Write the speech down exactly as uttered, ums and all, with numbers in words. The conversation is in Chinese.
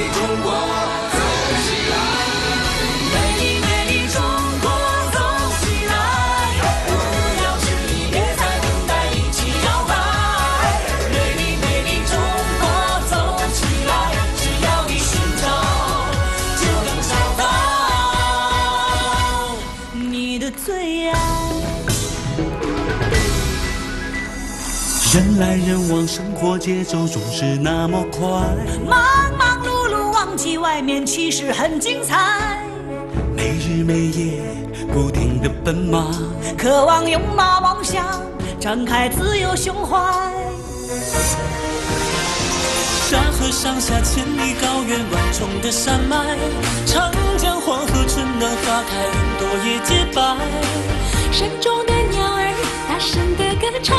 中国走起来，美丽美丽中国走起来，不要迟疑，别再等待，一起摇摆。美丽美丽中国走起来，只要你寻找，就能找到你的最爱。人来人往，生活节奏总是那么快，忙忙碌碌，忘记外面其实很精彩。每日每夜不停地奔忙，渴望勇马妄想，张开自由胸怀。山河上下，千里高原，万重的山脉，长江黄河，春暖花开，云朵也洁白。山中的鸟儿，大声的歌唱。